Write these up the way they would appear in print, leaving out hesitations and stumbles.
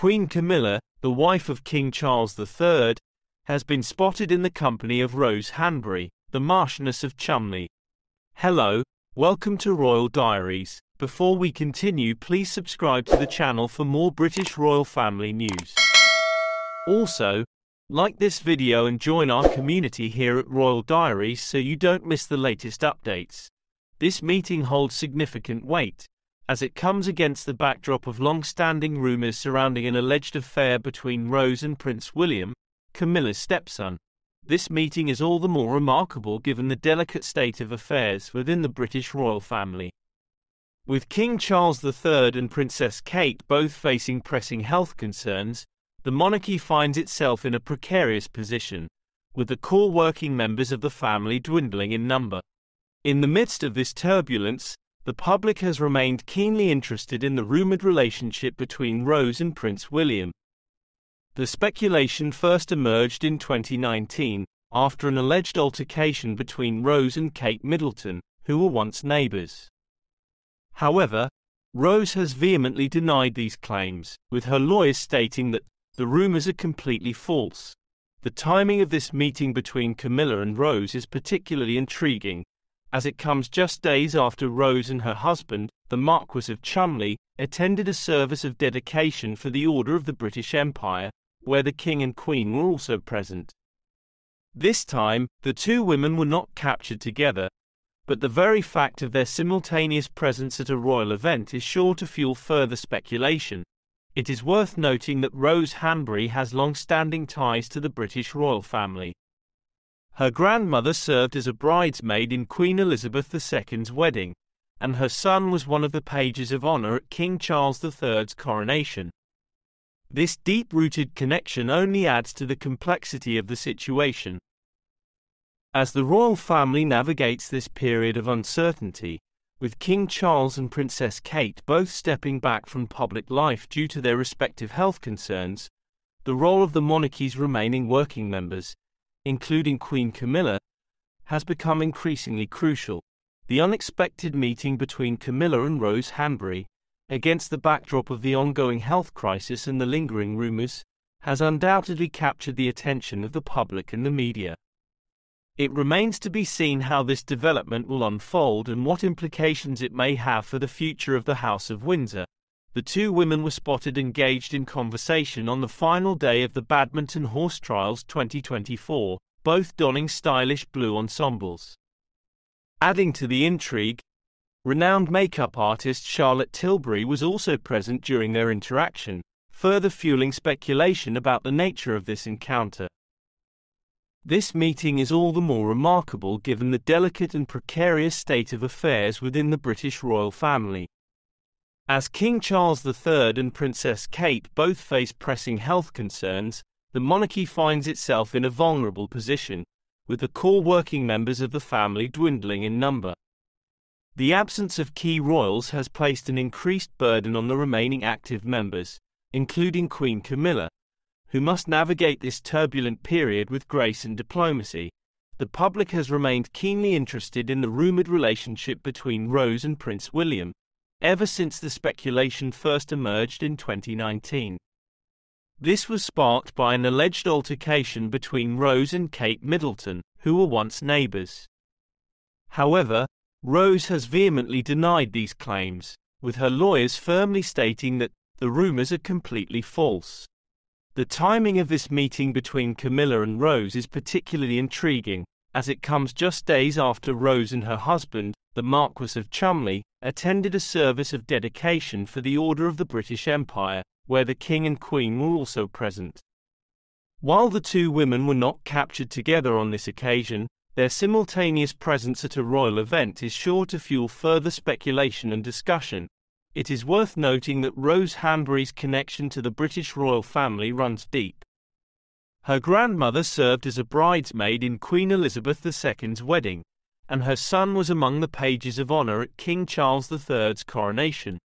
Queen Camilla, the wife of King Charles III, has been spotted in the company of Rose Hanbury, the Marchioness of Cholmondeley. Hello, welcome to Royal Diaries. Before we continue, please subscribe to the channel for more British royal family news. Also, like this video and join our community here at Royal Diaries so you don't miss the latest updates. This meeting holds significant weight, as it comes against the backdrop of long-standing rumours surrounding an alleged affair between Rose and Prince William, Camilla's stepson. This meeting is all the more remarkable given the delicate state of affairs within the British royal family. With King Charles III and Princess Kate both facing pressing health concerns, the monarchy finds itself in a precarious position, with the core working members of the family dwindling in number. In the midst of this turbulence, the public has remained keenly interested in the rumoured relationship between Rose and Prince William. The speculation first emerged in 2019, after an alleged altercation between Rose and Kate Middleton, who were once neighbours. However, Rose has vehemently denied these claims, with her lawyers stating that the rumours are completely false. The timing of this meeting between Camilla and Rose is particularly intriguing, as it comes just days after Rose and her husband, the Marquess of Cholmondeley, attended a service of dedication for the Order of the British Empire, where the King and Queen were also present. This time, the two women were not captured together, but the very fact of their simultaneous presence at a royal event is sure to fuel further speculation. It is worth noting that Rose Hanbury has long-standing ties to the British royal family. Her grandmother served as a bridesmaid in Queen Elizabeth II's wedding, and her son was one of the pages of honour at King Charles III's coronation. This deep-rooted connection only adds to the complexity of the situation. As the royal family navigates this period of uncertainty, with King Charles and Princess Kate both stepping back from public life due to their respective health concerns, the role of the monarchy's remaining working members, including Queen Camilla, has become increasingly crucial. The unexpected meeting between Camilla and Rose Hanbury, against the backdrop of the ongoing health crisis and the lingering rumours, has undoubtedly captured the attention of the public and the media. It remains to be seen how this development will unfold and what implications it may have for the future of the House of Windsor. The two women were spotted engaged in conversation on the final day of the Badminton Horse Trials 2024, both donning stylish blue ensembles. Adding to the intrigue, renowned makeup artist Charlotte Tilbury was also present during their interaction, further fueling speculation about the nature of this encounter. This meeting is all the more remarkable given the delicate and precarious state of affairs within the British royal family. As King Charles III and Princess Kate both face pressing health concerns, the monarchy finds itself in a vulnerable position, with the core working members of the family dwindling in number. The absence of key royals has placed an increased burden on the remaining active members, including Queen Camilla, who must navigate this turbulent period with grace and diplomacy. The public has remained keenly interested in the rumoured relationship between Rose and Prince William, ever since the speculation first emerged in 2019. This was sparked by an alleged altercation between Rose and Kate Middleton, who were once neighbours. However, Rose has vehemently denied these claims, with her lawyers firmly stating that the rumours are completely false. The timing of this meeting between Camilla and Rose is particularly intriguing, as it comes just days after Rose and her husband, the Marquess of Cholmondeley, attended a service of dedication for the Order of the British Empire, where the King and Queen were also present. While the two women were not captured together on this occasion, their simultaneous presence at a royal event is sure to fuel further speculation and discussion. It is worth noting that Rose Hanbury's connection to the British royal family runs deep. Her grandmother served as a bridesmaid in Queen Elizabeth II's wedding, and her son was among the pages of honour at King Charles III's coronation.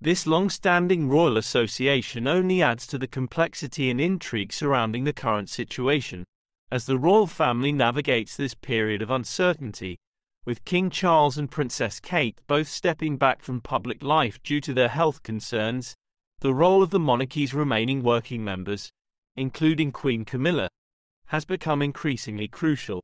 This long-standing royal association only adds to the complexity and intrigue surrounding the current situation, as the royal family navigates this period of uncertainty, with King Charles and Princess Kate both stepping back from public life due to their health concerns. The role of the monarchy's remaining working members, including Queen Camilla, has become increasingly crucial.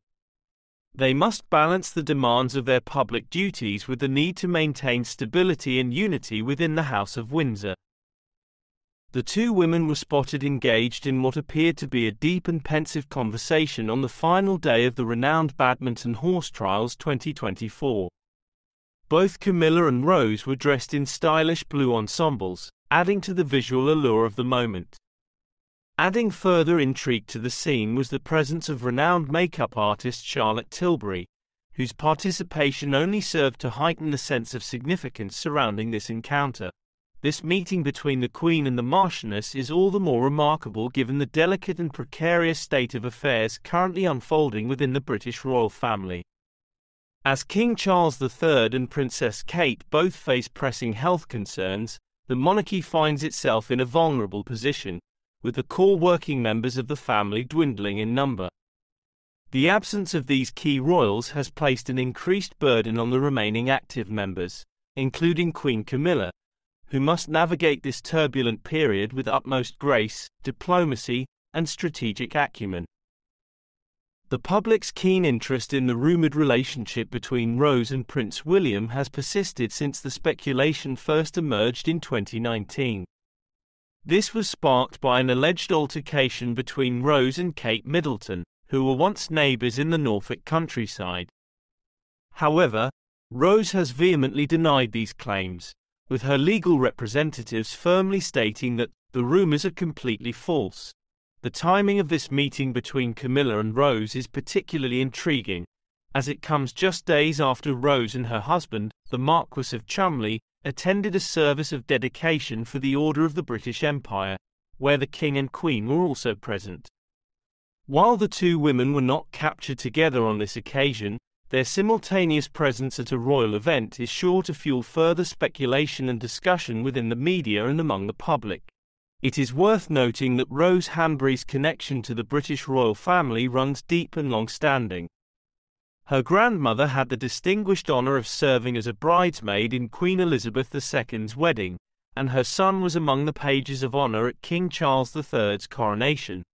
They must balance the demands of their public duties with the need to maintain stability and unity within the House of Windsor. The two women were spotted engaged in what appeared to be a deep and pensive conversation on the final day of the renowned Badminton Horse Trials 2024. Both Camilla and Rose were dressed in stylish blue ensembles, adding to the visual allure of the moment. Adding further intrigue to the scene was the presence of renowned makeup artist Charlotte Tilbury, whose participation only served to heighten the sense of significance surrounding this encounter. This meeting between the Queen and the Marchioness is all the more remarkable given the delicate and precarious state of affairs currently unfolding within the British royal family. As King Charles III and Princess Kate both face pressing health concerns, the monarchy finds itself in a vulnerable position, with the core working members of the family dwindling in number. The absence of these key royals has placed an increased burden on the remaining active members, including Queen Camilla, who must navigate this turbulent period with utmost grace, diplomacy, and strategic acumen. The public's keen interest in the rumoured relationship between Rose and Prince William has persisted since the speculation first emerged in 2019. This was sparked by an alleged altercation between Rose and Kate Middleton, who were once neighbours in the Norfolk countryside. However, Rose has vehemently denied these claims, with her legal representatives firmly stating that the rumours are completely false. The timing of this meeting between Camilla and Rose is particularly intriguing, as it comes just days after Rose and her husband, the Marquess of Cholmondeley, attended a service of dedication for the Order of the British Empire, where the King and Queen were also present. While the two women were not captured together on this occasion, their simultaneous presence at a royal event is sure to fuel further speculation and discussion within the media and among the public. It is worth noting that Rose Hanbury's connection to the British royal family runs deep and long-standing. Her grandmother had the distinguished honour of serving as a bridesmaid in Queen Elizabeth II's wedding, and her son was among the pages of honour at King Charles III's coronation.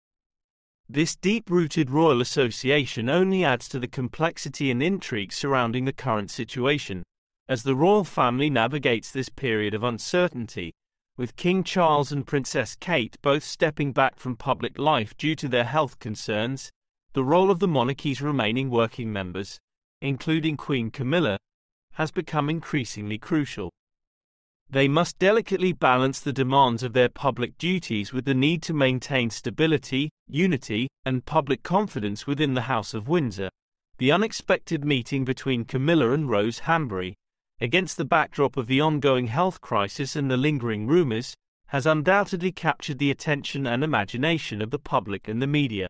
This deep-rooted royal association only adds to the complexity and intrigue surrounding the current situation, as the royal family navigates this period of uncertainty, with King Charles and Princess Kate both stepping back from public life due to their health concerns. The role of the monarchy's remaining working members, including Queen Camilla, has become increasingly crucial. They must delicately balance the demands of their public duties with the need to maintain stability, unity, and public confidence within the House of Windsor. The unexpected meeting between Camilla and Rose Hanbury, against the backdrop of the ongoing health crisis and the lingering rumours, has undoubtedly captured the attention and imagination of the public and the media.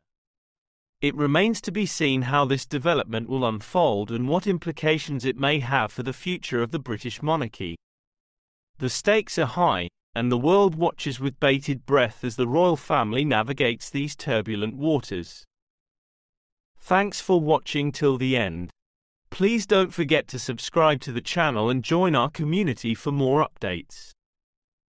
It remains to be seen how this development will unfold and what implications it may have for the future of the British monarchy. The stakes are high, and the world watches with bated breath as the royal family navigates these turbulent waters. Thanks for watching till the end. Please don't forget to subscribe to the channel and join our community for more updates.